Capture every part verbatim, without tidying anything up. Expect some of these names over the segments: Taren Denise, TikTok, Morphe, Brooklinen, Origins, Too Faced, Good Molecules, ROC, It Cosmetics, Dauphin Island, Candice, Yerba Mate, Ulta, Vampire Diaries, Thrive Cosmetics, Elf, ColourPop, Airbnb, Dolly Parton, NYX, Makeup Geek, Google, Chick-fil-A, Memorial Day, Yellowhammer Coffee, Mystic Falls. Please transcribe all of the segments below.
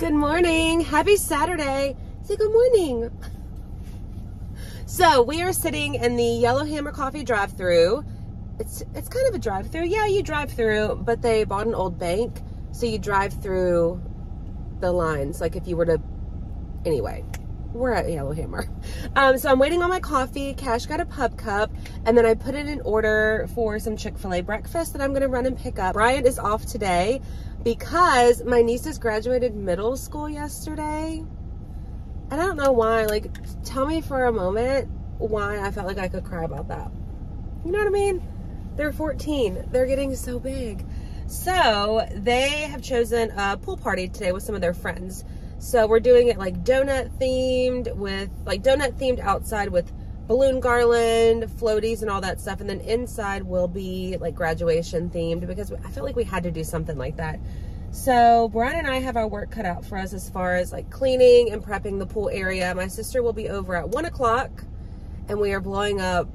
Good morning. Happy Saturday. Say good morning. So we are sitting in the Yellowhammer Coffee drive-thru. It's it's kind of a drive-thru. Yeah, you drive through, but they bought an old bank, so you drive through the lines. Like if you were to, anyway, we're at Yellowhammer. Um, so I'm waiting on my coffee. Cash got a pub cup, and then I put in an order for some Chick-fil-A breakfast that I'm gonna run and pick up. Bryant is off today because my nieces graduated middle school yesterday. And I don't know why, like, tell me for a moment why I felt like I could cry about that. You know what I mean? They're fourteen, they're getting so big. So they have chosen a pool party today with some of their friends. So we're doing it like donut themed with, like donut themed outside with balloon garland, floaties and all that stuff. And then inside will be like graduation themed because I felt like we had to do something like that. So Brian and I have our work cut out for us as far as like cleaning and prepping the pool area. My sister will be over at one o'clock and we are blowing up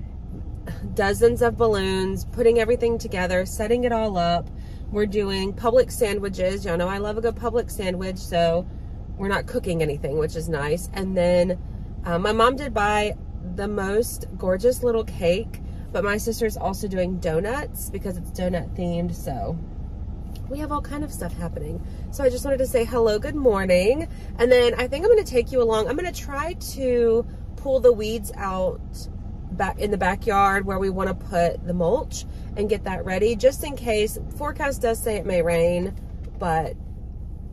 dozens of balloons, putting everything together, setting it all up. We're doing public sandwiches. Y'all know I love a good public sandwich, so we're not cooking anything, which is nice. And then uh, my mom did buy the most gorgeous little cake, but my sister's also doing donuts because it's donut themed, so we have all kind of stuff happening. So I just wanted to say hello, good morning. And then I think I'm gonna take you along. I'm gonna try to pull the weeds out back in the backyard where we wanna put the mulch and get that ready, just in case. Forecast does say it may rain, but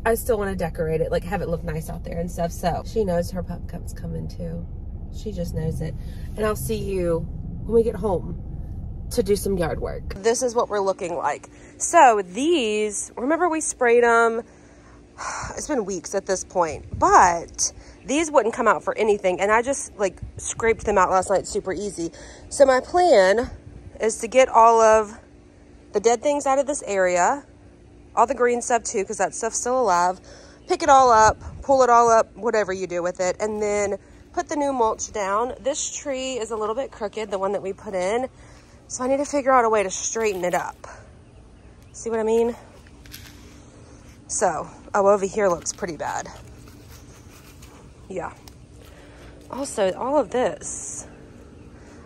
I still wanna decorate it, like have it look nice out there and stuff. So she knows her pup cup's coming too. She just knows it. And I'll see you when we get home to do some yard work. This is what we're looking like. So these, remember we sprayed them, it's been weeks at this point, but these wouldn't come out for anything. And I just like scraped them out last night, super easy. So my plan is to get all of the dead things out of this area, all the green stuff too, because that stuff's still alive, pick it all up, pull it all up, whatever you do with it, and then put the new mulch down. This tree is a little bit crooked, the one that we put in. So I need to figure out a way to straighten it up. See what I mean? So, oh, over here looks pretty bad. Yeah. Also, all of this.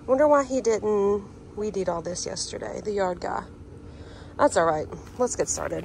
I wonder why he didn't weed eat all this yesterday, the yard guy. That's all right. Let's get started.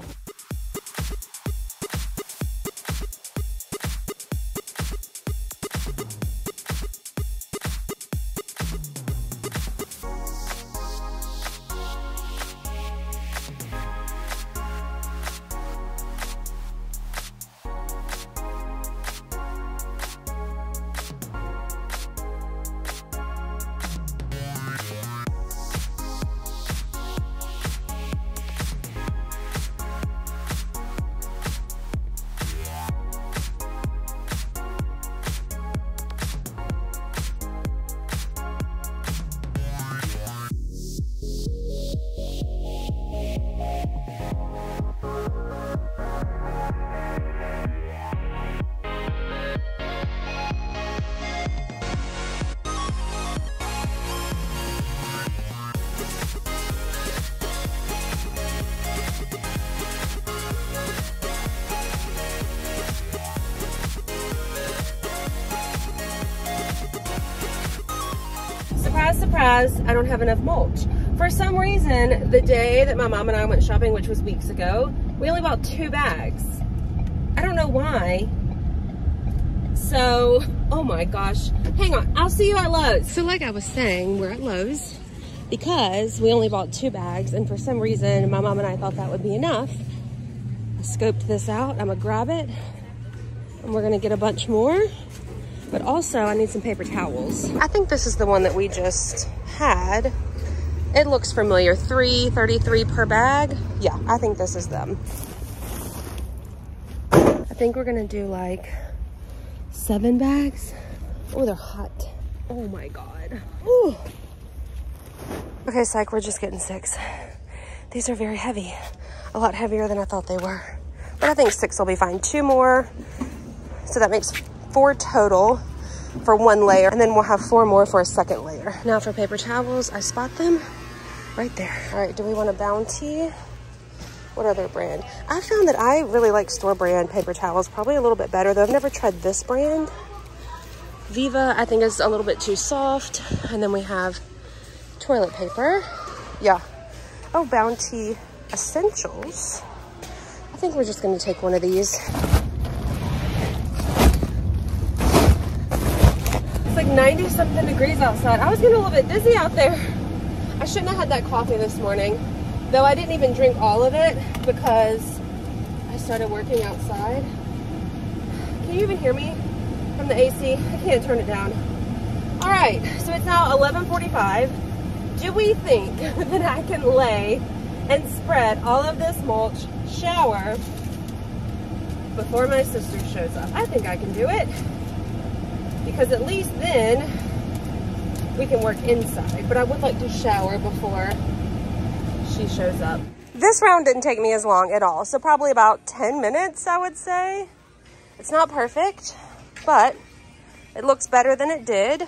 Surprise, I don't have enough mulch. For some reason, the day that my mom and I went shopping, which was weeks ago, we only bought two bags. I don't know why. So, oh my gosh. Hang on, I'll see you at Lowe's. So like I was saying, we're at Lowe's because we only bought two bags, and for some reason, my mom and I thought that would be enough. I scoped this out, I'm gonna grab it, and we're gonna get a bunch more. But also I need some paper towels. I think this is the one that we just had. It looks familiar, three thirty-three per bag. Yeah, I think this is them. I think we're gonna do like seven bags. Oh, they're hot. Oh my God. Ooh. Okay, psych, we're just getting six. These are very heavy, a lot heavier than I thought they were. But I think six will be fine, two more. So that makes four total for one layer, and then we'll have four more for a second layer. Now for paper towels, I spot them right there. All right, do we want a Bounty what other brand? I found that I really like store brand paper towels probably a little bit better, though I've never tried this brand. Viva, I think, is a little bit too soft. And then we have toilet paper. Yeah. Oh, Bounty Essentials. I think we're just going to take one of these. It's like ninety something degrees outside. I was getting a little bit dizzy out there. I shouldn't have had that coffee this morning, though I didn't even drink all of it because I started working outside. Can you even hear me from the A C? I can't turn it down. All right, so it's now eleven forty-five. Do we think that I can lay and spread all of this mulch, shower, before my sister shows up? I think I can do it, because at least then we can work inside, but I would like to shower before she shows up. This round didn't take me as long at all, so probably about ten minutes, I would say. It's not perfect, but it looks better than it did.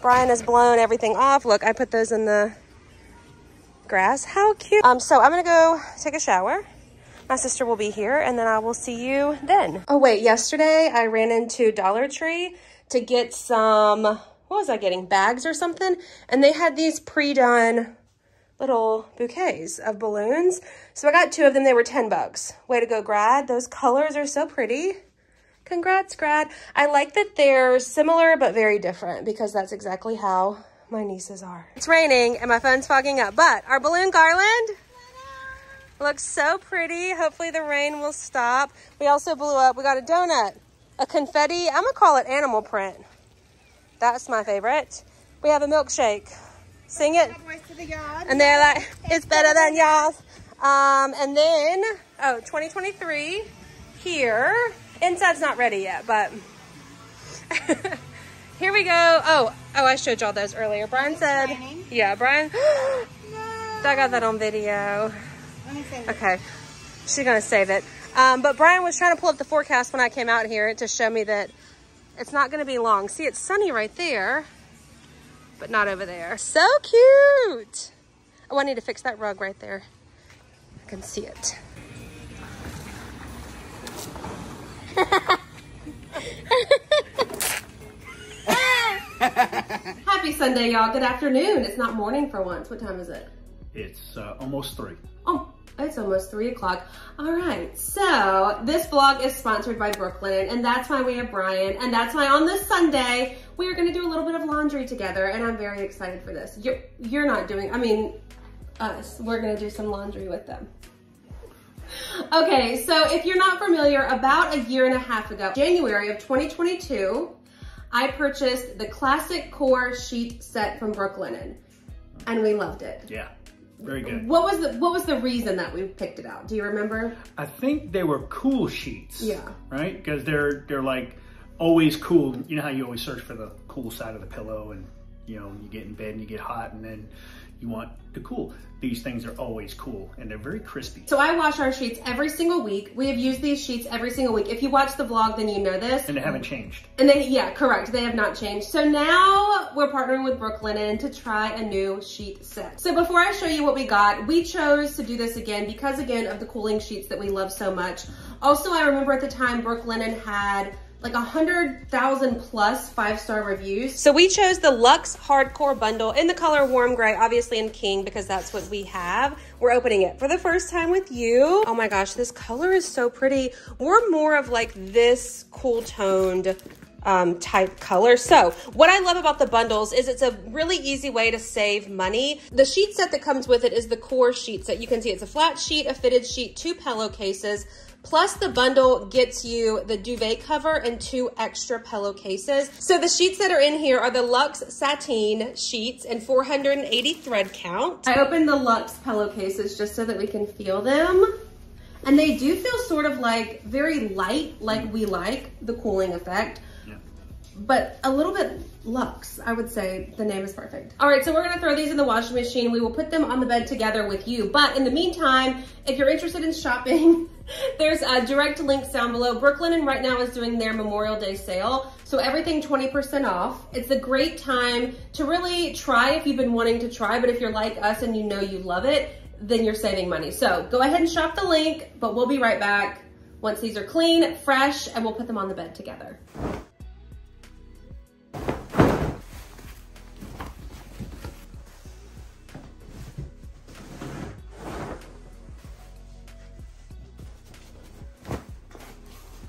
Brian has blown everything off. Look, I put those in the grass. How cute. Um, so I'm gonna go take a shower. My sister will be here, and then I will see you then. Oh wait, yesterday I ran into Dollar Tree to get some, what was I getting, bags or something? And they had these pre-done little bouquets of balloons. So I got two of them, they were ten bucks. Way to go, Grad. Those colors are so pretty. Congrats, Grad. I like that they're similar but very different, because that's exactly how my nieces are. It's raining and my phone's fogging up, but our balloon garland looks so pretty. Hopefully the rain will stop. We also blew up, we got a donut, a confetti, I'm gonna call it animal print. That's my favorite. We have a milkshake. Sing it. And they're like, it's better than y'all's. Um, and then, oh, twenty twenty-three here. Inside's not ready yet, but here we go. Oh, oh, I showed y'all those earlier. Brian said, raining. Yeah, Brian. No. I got that on video. Let me save it. Okay, she's gonna save it. Um, but Brian was trying to pull up the forecast when I came out here to show me that it's not gonna be long. See, it's sunny right there, but not over there. So cute. Oh, I need to fix that rug right there. I can see it. Happy Sunday, y'all. Good afternoon. It's not morning for once. What time is it? It's uh, almost three. Oh, it's almost three o'clock. All right, so this vlog is sponsored by Brooklinen, and that's why we have Brian, and that's why on this Sunday, we are gonna do a little bit of laundry together, and I'm very excited for this. You're, you're not doing, I mean, us, we're gonna do some laundry with them. Okay, so if you're not familiar, about a year and a half ago, January of twenty twenty-two, I purchased the classic core sheet set from Brooklinen, and we loved it. Yeah. Very good. What was the what was the reason that we picked it out? Do you remember? I think they were cool sheets. Yeah. Right? Because they're they're like always cool. You know how you always search for the cool side of the pillow, and you know, you get in bed and you get hot and then you want the cool. These things are always cool and they're very crispy. So I wash our sheets every single week. We have used these sheets every single week. If you watch the vlog, then you know this. And they haven't changed. And they, yeah, correct. They have not changed. So now we're partnering with Brooklinen to try a new sheet set. So before I show you what we got, we chose to do this again because again of the cooling sheets that we love so much. Also, I remember at the time Brooklinen had like one hundred thousand plus five-star reviews. So we chose the Luxe Hardcore Bundle in the color Warm Gray, obviously in King, because that's what we have. We're opening it for the first time with you. Oh my gosh, this color is so pretty. We're more of like this cool toned um, type color. So what I love about the bundles is it's a really easy way to save money. The sheet set that comes with it is the core sheet set. You can see it's a flat sheet, a fitted sheet, two pillowcases. Plus the bundle gets you the duvet cover and two extra pillowcases. So the sheets that are in here are the Luxe Sateen sheets and four hundred eighty thread count. I opened the Luxe pillowcases just so that we can feel them. And they do feel sort of like very light, like we like the cooling effect, yeah, but a little bit Luxe, I would say the name is perfect. All right, so we're gonna throw these in the washing machine. We will put them on the bed together with you. But in the meantime, if you're interested in shopping, there's a direct link down below. Brooklinen right now is doing their Memorial Day sale. So everything twenty percent off. It's a great time to really try if you've been wanting to try, but if you're like us and you know you love it, then you're saving money. So go ahead and shop the link, but we'll be right back once these are clean, fresh, and we'll put them on the bed together.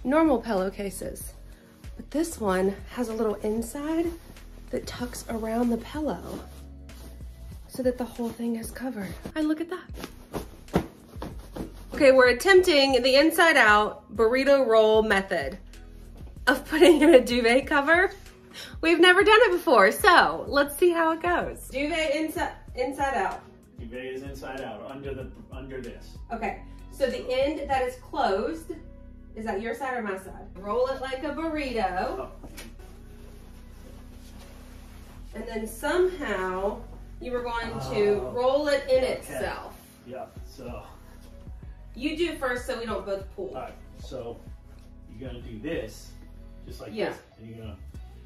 Normal pillowcases, but this one has a little inside that tucks around the pillow so that the whole thing is covered. I look at that. Okay, we're attempting the inside out burrito roll method of putting in a duvet cover. We've never done it before, so let's see how it goes. Duvet inside inside out. Duvet is inside out, under the under this. Okay, so the end that is closed. Is that your side or my side? Roll it like a burrito. Oh. And then somehow you were going to uh, roll it in okay. itself. Yeah, so. You do first so we don't both pull. All right, so you're gonna do this, just like yeah. this, and you're gonna.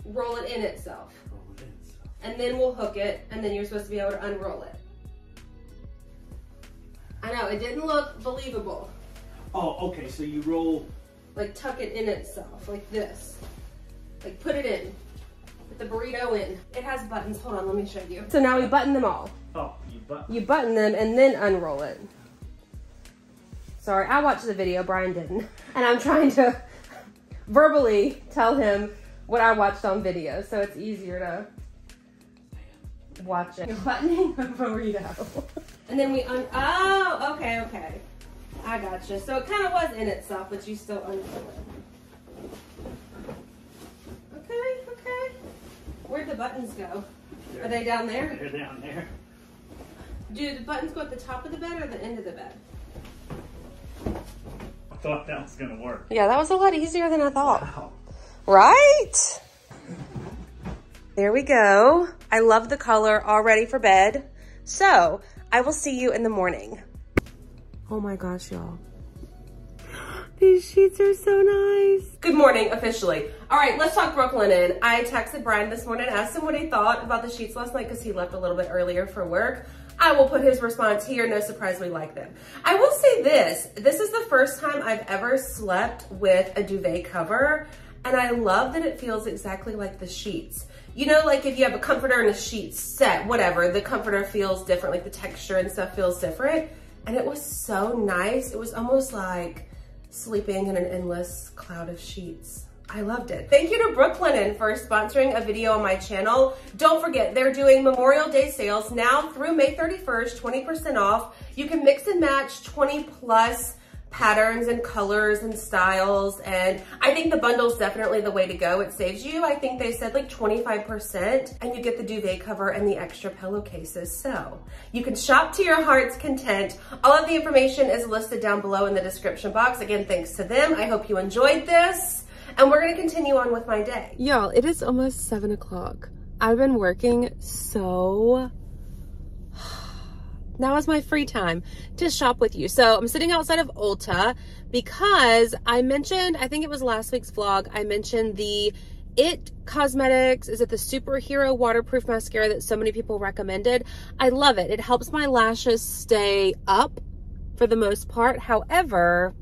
Roll it in itself. Roll it in itself. And then we'll hook it, and then you're supposed to be able to unroll it. I know, it didn't look believable. Oh, okay, so you roll... Like tuck it in itself, like this. Like put it in, put the burrito in. It has buttons, hold on, let me show you. So now we button them all. Oh, you button. You button them and then unroll it. Sorry, I watched the video, Brian didn't. And I'm trying to verbally tell him what I watched on video, so it's easier to watch it. You're buttoning a burrito. And then we un- oh, okay, okay. I gotcha. So it kind of was in itself, but you still unroll it. Okay, okay. Where'd the buttons go? They're, Are they down there? They're down there. Do the buttons go at the top of the bed or the end of the bed? I thought that was going to work. Yeah, that was a lot easier than I thought. Wow. Right? There we go. I love the color, all ready for bed. So I will see you in the morning. Oh my gosh, y'all. These sheets are so nice. Good morning, officially. All right, let's talk Brooklinen. I texted Brian this morning, asked him what he thought about the sheets last night because he left a little bit earlier for work. I will put his response here. No surprise, we like them. I will say this. This is the first time I've ever slept with a duvet cover, and I love that it feels exactly like the sheets. You know, like if you have a comforter and a sheet set, whatever, the comforter feels different, like the texture and stuff feels different. And it was so nice. It was almost like sleeping in an endless cloud of sheets. I loved it. Thank you to Brooklinen for sponsoring a video on my channel. Don't forget, they're doing Memorial Day sales now through May thirty-first, twenty percent off. You can mix and match twenty plus patterns and colors and styles. And I think the bundle's definitely the way to go. It saves you, I think they said like twenty-five percent, and you get the duvet cover and the extra pillowcases. So you can shop to your heart's content. All of the information is listed down below in the description box. Again, thanks to them. I hope you enjoyed this, and we're gonna continue on with my day. Y'all, it is almost seven o'clock. I've been working so now is my free time to shop with you. So I'm sitting outside of Ulta because I mentioned, I think it was last week's vlog, I mentioned the It Cosmetics, is it the Superhero Waterproof Mascara that so many people recommended? I love it. It helps my lashes stay up for the most part. However,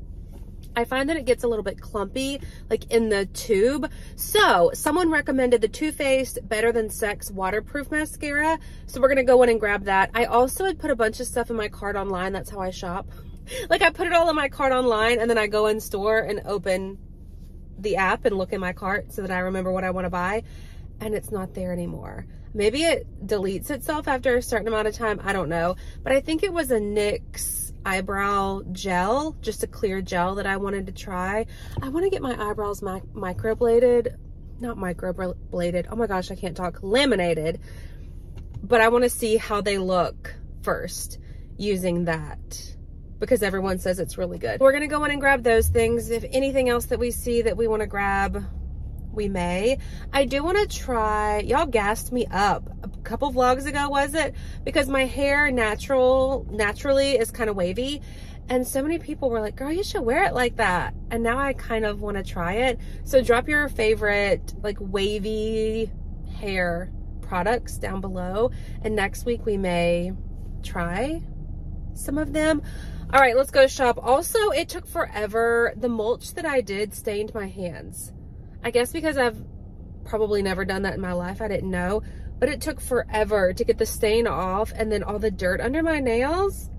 I find that it gets a little bit clumpy, like in the tube. So someone recommended the Too Faced Better Than Sex Waterproof Mascara. So we're gonna go in and grab that. I also had put a bunch of stuff in my cart online. That's how I shop. Like I put it all in my cart online and then I go in store and open the app and look in my cart so that I remember what I wanna buy, and it's not there anymore. Maybe it deletes itself after a certain amount of time, I don't know. But I think it was a NYX eyebrow gel, just a clear gel that I wanted to try. I want to get my eyebrows mic microbladed, not microbladed, oh my gosh, I can't talk, laminated, but I want to see how they look first using that because everyone says it's really good. We're going to go in and grab those things. If anything else that we see that we want to grab, we may. I do want to try, y'all gassed me up a couple vlogs ago, was it? Because my hair natural, naturally is kind of wavy. And so many people were like, girl, you should wear it like that. And now I kind of want to try it. So drop your favorite like wavy hair products down below. And next week we may try some of them. All right, let's go shop. Also, it took forever. The mulch that I did stained my hands. I guess because I've probably never done that in my life. I didn't know, but it took forever to get the stain off and then all the dirt under my nails.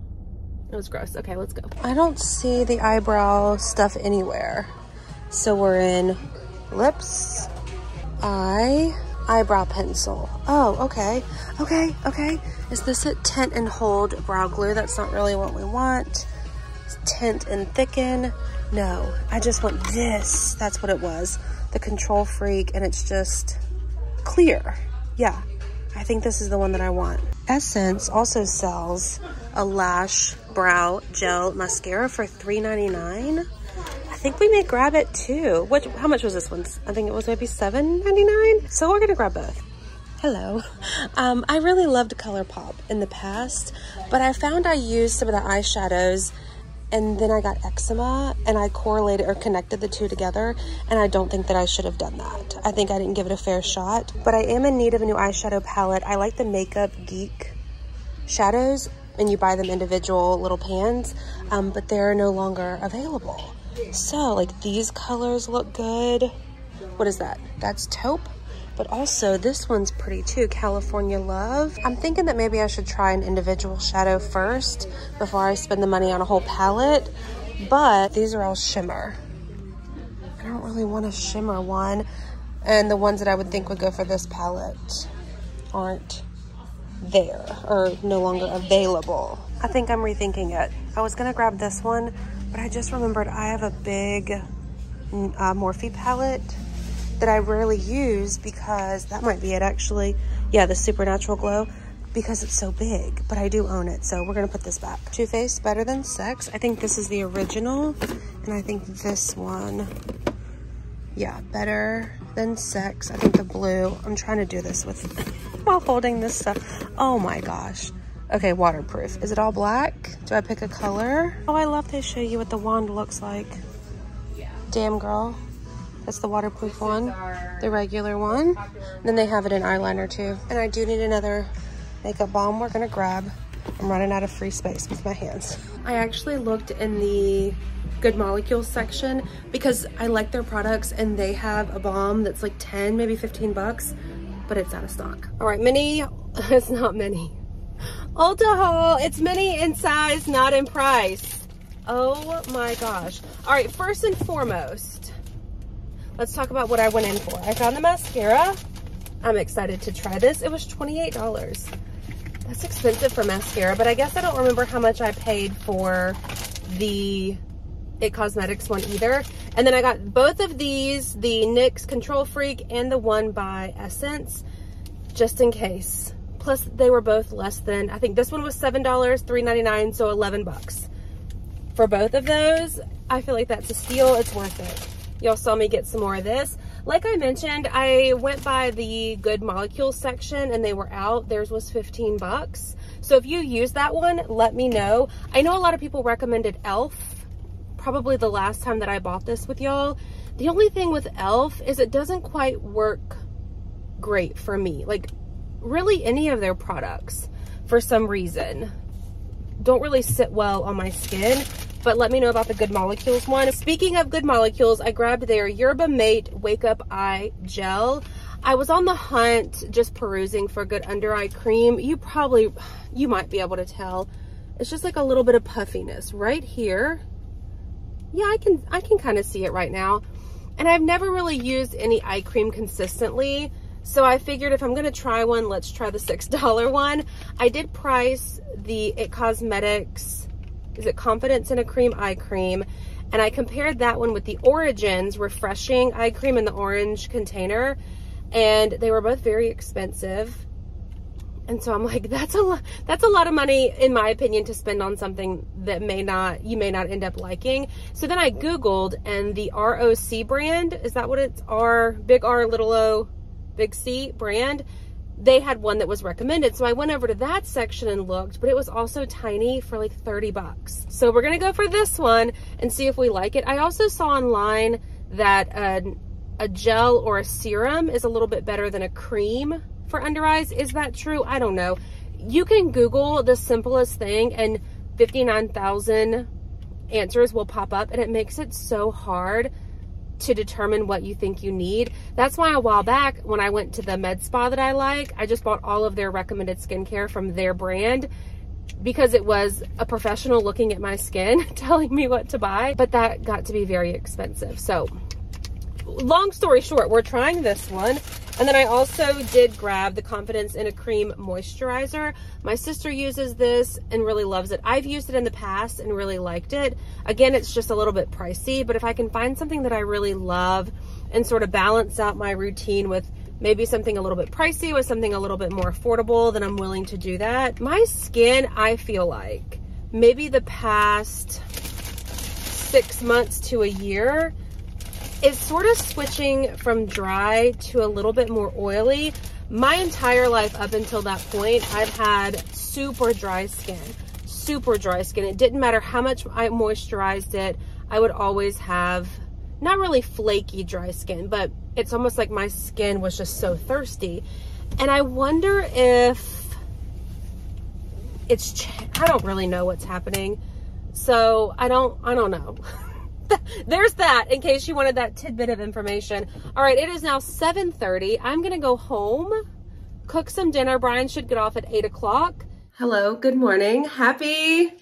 It was gross. Okay, let's go. I don't see the eyebrow stuff anywhere. So we're in lips, eye, eyebrow pencil. Oh, okay, okay, okay. Is this a tint and hold brow glue? That's not really what we want. Tint and thicken. No, I just want this. That's what it was. The Control Freak, and it's just clear. Yeah, I think this is the one that I want. Essence also sells a lash brow gel mascara for three ninety-nine. I think we may grab it too. What, how much was this one? I think it was maybe seven ninety-nine. So we're gonna grab both. Hello. Um, I really loved ColourPop in the past, but I found I used some of the eyeshadows and then I got eczema and I correlated or connected the two together, and I don't think that I should have done that. I think I didn't give it a fair shot, but I am in need of a new eyeshadow palette. I like the Makeup Geek shadows, and you buy them individual little pans, um, but they're no longer available. So like these colors look good. What is that? That's taupe, but also this one's pretty too, California Love. I'm thinking that maybe I should try an individual shadow first before I spend the money on a whole palette, but these are all shimmer. I don't really want a shimmer one, and the ones that I would think would go for this palette aren't there or no longer available. I think I'm rethinking it. I was gonna grab this one, but I just remembered I have a big uh, Morphe palette that I rarely use because that might be it actually. Yeah, the Supernatural Glow, because it's so big, but I do own it, so we're gonna put this back. Too Faced Better Than Sex. I think this is the original, and I think this one, yeah, Better Than Sex. I think the blue, I'm trying to do this with while holding this stuff. Oh my gosh. Okay, waterproof. Is it all black? Do I pick a color? Oh, I love they show you what the wand looks like. Yeah. Damn girl. That's the waterproof one, the regular one. Then they have it in eyeliner too. And I do need another makeup balm we're gonna grab. I'm running out of free space with my hands. I actually looked in the Good Molecules section because I like their products, and they have a balm that's like ten, maybe fifteen bucks, but it's out of stock. All right, mini, it's not mini. Ulta haul, it's mini in size, not in price. Oh my gosh. All right, first and foremost, let's talk about what I went in for. I found the mascara. I'm excited to try this. It was twenty-eight dollars. That's expensive for mascara, but I guess I don't remember how much I paid for the It Cosmetics one either. And then I got both of these, the NYX Control Freak and the one by Essence, just in case. Plus they were both less than, I think this one was seven dollars, three ninety-nine, so eleven bucks. For both of those, I feel like that's a steal, it's worth it. Y'all saw me get some more of this. Like I mentioned, I went by the Good Molecules section and they were out. Theirs was fifteen bucks. So if you use that one, let me know. I know a lot of people recommended Elf. Probably the last time that I bought this with y'all. The only thing with Elf is it doesn't quite work great for me. Like really any of their products for some reason don't really sit well on my skin, but let me know about the Good Molecules one. Speaking of Good Molecules, I grabbed their Yerba Mate Wake Up Eye Gel. I was on the hunt just perusing for good under eye cream. You probably, you might be able to tell. It's just like a little bit of puffiness right here. Yeah, I can I can kind of see it right now. And I've never really used any eye cream consistently, so I figured if I'm gonna try one, let's try the six dollar one. I did price the It Cosmetics, is it Confidence in a Cream eye cream, and I compared that one with the Origins Refreshing eye cream in the orange container, and they were both very expensive. And so I'm like, that's a lot, that's a lot of money, in my opinion, to spend on something that may not, you may not end up liking. So then I Googled, and the R O C brand, is that what it's, R, big R, little O, big C brand, they had one that was recommended. So I went over to that section and looked, but it was also tiny for like thirty bucks. So we're going to go for this one and see if we like it. I also saw online that a, a gel or a serum is a little bit better than a cream for under eyes. Is that true? I don't know. You can Google the simplest thing and fifty-nine thousand answers will pop up, and it makes it so hard to determine what you think you need. That's why a while back when I went to the med spa that I like, I just bought all of their recommended skincare from their brand, because it was a professional looking at my skin telling me what to buy, but that got to be very expensive. So long story short, we're trying this one. And then I also did grab the Confidence in a Cream Moisturizer. My sister uses this and really loves it. I've used it in the past and really liked it. Again, it's just a little bit pricey, but if I can find something that I really love and sort of balance out my routine with maybe something a little bit pricey with something a little bit more affordable, then I'm willing to do that. My skin, I feel like maybe the past six months to a year, is sort of switching from dry to a little bit more oily. My entire life up until that point, I've had super dry skin, super dry skin. It didn't matter how much I moisturized it, I would always have not really flaky dry skin, but it's almost like my skin was just so thirsty. And I wonder if it's, I don't really know what's happening. So I don't, I don't know. There's that, in case you wanted that tidbit of information. All right, it is now seven thirty. I'm gonna go home, cook some dinner. Brian should get off at eight o'clock. Hello, good morning. Happy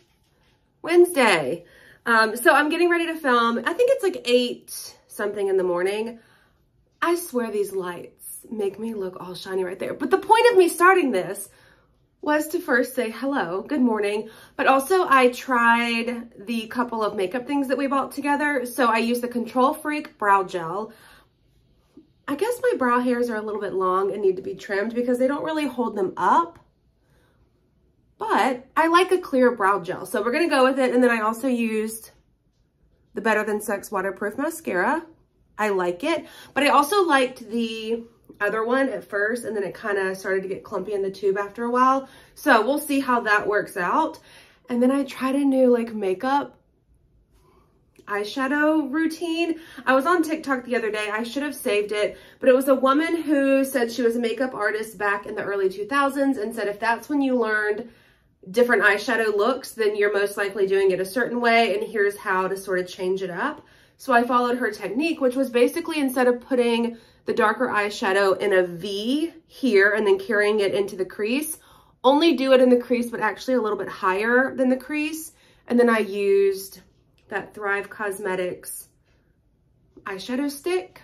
Wednesday. Um, so I'm getting ready to film. I think it's like eight something in the morning. I swear these lights make me look all shiny right there. But the point of me starting this was to first say hello, good morning, but also I tried the couple of makeup things that we bought together. So I used the Control Freak Brow Gel. I guess my brow hairs are a little bit long and need to be trimmed because they don't really hold them up, but I like a clear brow gel. So we're gonna go with it. And then I also used the Better Than Sex Waterproof Mascara. I like it, but I also liked the other one at first, and then it kind of started to get clumpy in the tube after a while, so we'll see how that works out. And then I tried a new like makeup eyeshadow routine. I was on TikTok the other day, I should have saved it, but it was a woman who said she was a makeup artist back in the early two thousands and said if that's when you learned different eyeshadow looks, then you're most likely doing it a certain way, and here's how to sort of change it up. So I followed her technique, which was basically instead of putting the darker eyeshadow in a V here and then carrying it into the crease, only do it in the crease, but actually a little bit higher than the crease. And then I used that Thrive Cosmetics eyeshadow stick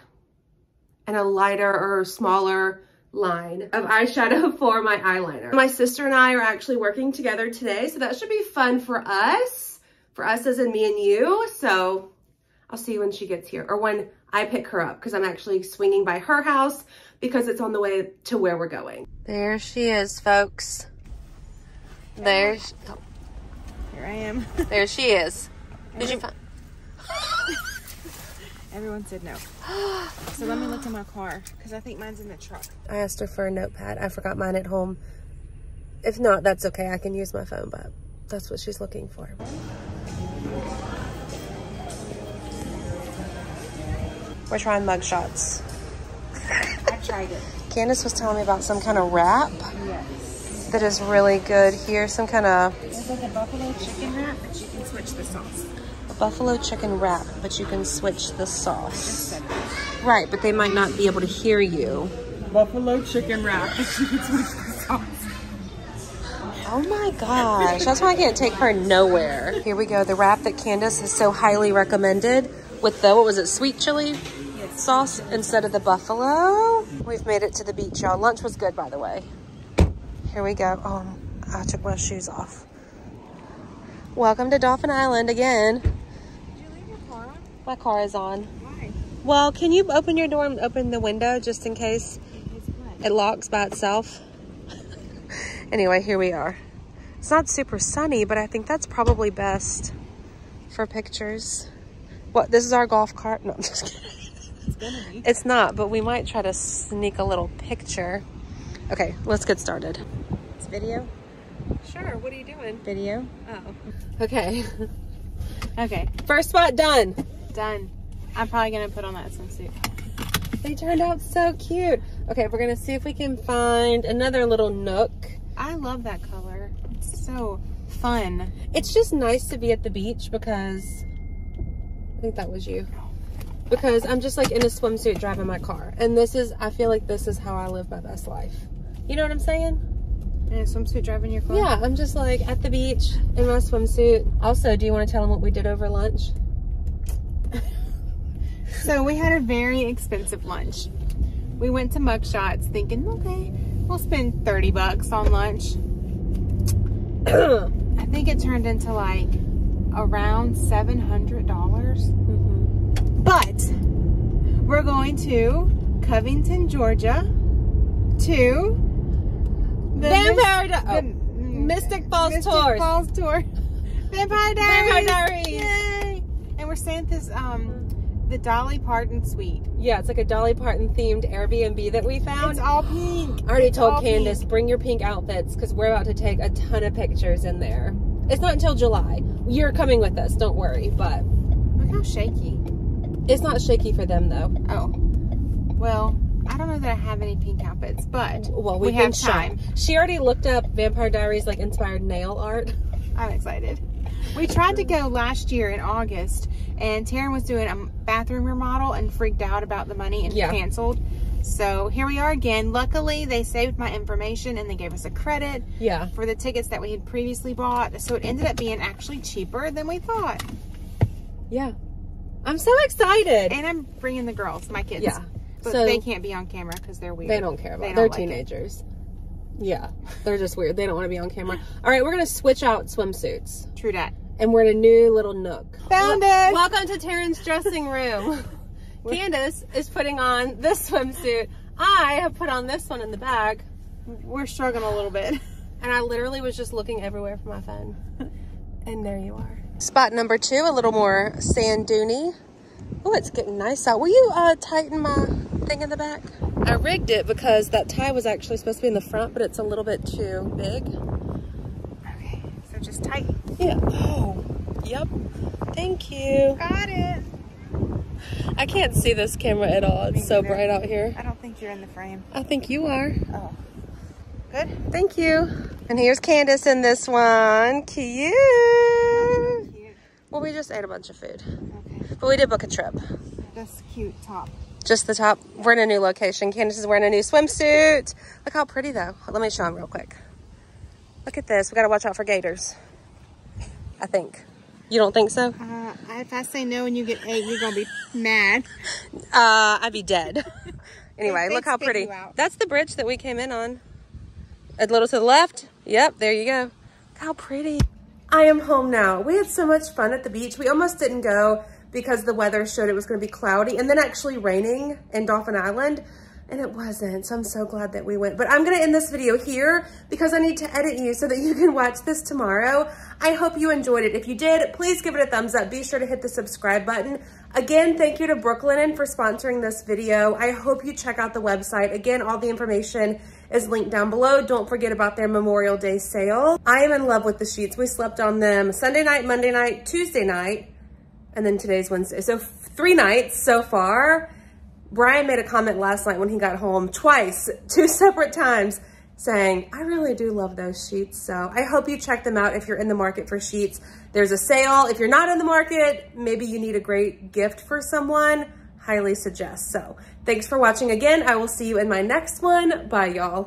and a lighter or smaller line of eyeshadow for my eyeliner. My sister and I are actually working together today, so that should be fun for us, for us as in me and you. So I'll see you when she gets here, or when I pick her up, because I'm actually swinging by her house because it's on the way to where we're going. There she is, folks. There she, oh. Here I am. There she is. Everyone, did you find? Everyone said no. So let me look in my car, because I think mine's in the truck. I asked her for a notepad. I forgot mine at home. If not, that's okay. I can use my phone, but that's what she's looking for. We're trying mug shots. I tried it. Candice was telling me about some kind of wrap. Yes. That is really good here. Some kind of... It's like a buffalo chicken wrap, but you can switch the sauce. A buffalo chicken wrap, but you can switch the sauce. I just said it. Right, but they might not be able to hear you. Buffalo chicken wrap, but you can switch the sauce. Oh my gosh. That's why I can't take her nowhere. Here we go. The wrap that Candice has so highly recommended. With the, what was it, sweet chili yes. sauce instead of the buffalo. We've made it to the beach, y'all. Lunch was good, by the way. Here we go. Oh, I took my shoes off. Welcome to Dauphin Island again. Did you leave your car on? My car is on. Why? Well, can you open your door and open the window just in case it locks by itself? Anyway, here we are. It's not super sunny, but I think that's probably best for pictures. What, this is our golf cart? No, I'm just kidding. It's gonna be. It's not, but we might try to sneak a little picture. Okay, let's get started. It's video? Sure, what are you doing? Video. Oh. Okay. Okay. First spot done. Done. I'm probably gonna put on that swimsuit. They turned out so cute. Okay, we're gonna see if we can find another little nook. I love that color. It's so fun. It's just nice to be at the beach because, I think that was you. Because I'm just like in a swimsuit driving my car. And this is, I feel like this is how I live my best life. You know what I'm saying? In a swimsuit driving your car? Yeah, I'm just like at the beach in my swimsuit. Also, do you want to tell them what we did over lunch? So we had a very expensive lunch. We went to Mugshots thinking, okay, we'll spend thirty bucks on lunch. I think it turned into like around seven hundred dollars. Mm-hmm. But we're going to Covington, Georgia to The Vampire Di oh. the Mystic Falls Mystic Tours. Falls Tour. Vampire Diaries. Vampire Diaries. Yay. And we're staying at this, um, the Dolly Parton suite. Yeah, it's like a Dolly Parton themed Airbnb that we found. It's all pink. I already it's told Candice, pink. Bring your pink outfits because we're about to take a ton of pictures in there. It's not until July. You're coming with us, don't worry, but. Look how shaky. It's not shaky for them though. Oh. Well. I don't know that I have any pink outfits, but well, we, we have time. Shop. She already looked up Vampire Diaries, like inspired nail art. I'm excited. We tried to go last year in August, and Taren was doing a bathroom remodel and freaked out about the money and yeah. canceled. So here we are again. Luckily, they saved my information and they gave us a credit yeah. for the tickets that we had previously bought. So it ended up being actually cheaper than we thought. Yeah. I'm so excited. And I'm bringing the girls, my kids. Yeah. But so, they can't be on camera because they're weird. They don't care about they it. They're like teenagers. It. Yeah. They're just weird. They don't want to be on camera. All right. We're going to switch out swimsuits. True that. And we're in a new little nook. Found well, it. Welcome to Taren's dressing room. Candice is putting on this swimsuit. I have put on this one in the bag. We're struggling a little bit. And I literally was just looking everywhere for my phone. And there you are. Spot number two, a little more sand dune-y. Oh, it's getting nice out. Will you uh, tighten my thing in the back? I rigged it because that tie was actually supposed to be in the front, but it's a little bit too big. Okay, so just tighten. Yeah. Oh, yep. Thank you. Got it. I can't see this camera at all. It's so bright out here. I don't think you're in the frame. I think you are. Oh, good. Thank you. And here's Candice in this one. Cute. Oh, cute. Well, we just ate a bunch of food. But we did book a trip. This cute top. Just the top. We're in a new location. Candice is wearing a new swimsuit. Look how pretty though. Let me show them real quick. Look at this. We got to watch out for gators. I think. You don't think so? Uh, if I say no and you get eight, you're going to be mad. Uh, I'd be dead. Anyway, look how pretty. That's the bridge that we came in on. A little to the left. Yep, there you go. Look how pretty. I am home now. We had so much fun at the beach. We almost didn't go because the weather showed it was going to be cloudy and then actually raining in Dauphin Island, and it wasn't, so I'm so glad that we went. But I'm going to end this video here because I need to edit you so that you can watch this tomorrow. I hope you enjoyed it. If you did, please give it a thumbs up. Be sure to hit the subscribe button. Again, thank you to Brooklinen for sponsoring this video. I hope you check out the website. Again, all the information is linked down below. Don't forget about their Memorial Day sale. I am in love with the sheets. We slept on them Sunday night, Monday night, Tuesday night, and then today's Wednesday. So three nights so far. Brian made a comment last night when he got home twice, two separate times, saying, I really do love those sheets. So I hope you check them out if you're in the market for sheets. There's a sale. If you're not in the market, maybe you need a great gift for someone. Highly suggest. So thanks for watching again. I will see you in my next one. Bye, y'all.